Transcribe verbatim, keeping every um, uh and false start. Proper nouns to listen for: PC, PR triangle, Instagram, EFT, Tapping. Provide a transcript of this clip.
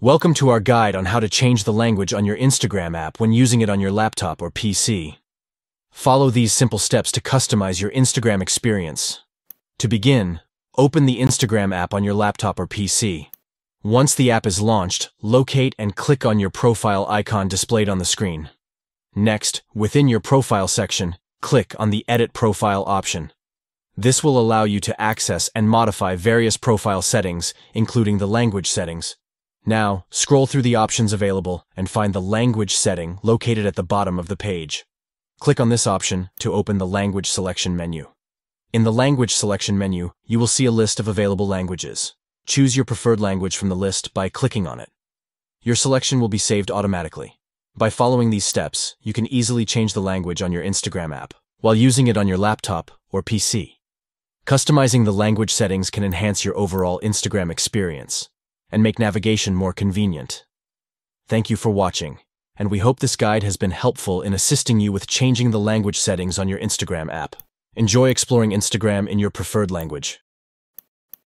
Welcome to our guide on how to change the language on your Instagram app when using it on your laptop or P C. Follow these simple steps to customize your Instagram experience. To begin, open the Instagram app on your laptop or P C. Once the app is launched, locate and click on your profile icon displayed on the screen. Next, within your profile section, click on the Edit Profile option. This will allow you to access and modify various profile settings, including the language settings. Now, scroll through the options available and find the language setting located at the bottom of the page. Click on this option to open the language selection menu. In the language selection menu, you will see a list of available languages. Choose your preferred language from the list by clicking on it. Your selection will be saved automatically. By following these steps, you can easily change the language on your Instagram app while using it on your laptop or P C. Customizing the language settings can enhance your overall Instagram experience and make navigation more convenient. Thank you for watching, and we hope this guide has been helpful in assisting you with changing the language settings on your Instagram app. Enjoy exploring Instagram in your preferred language.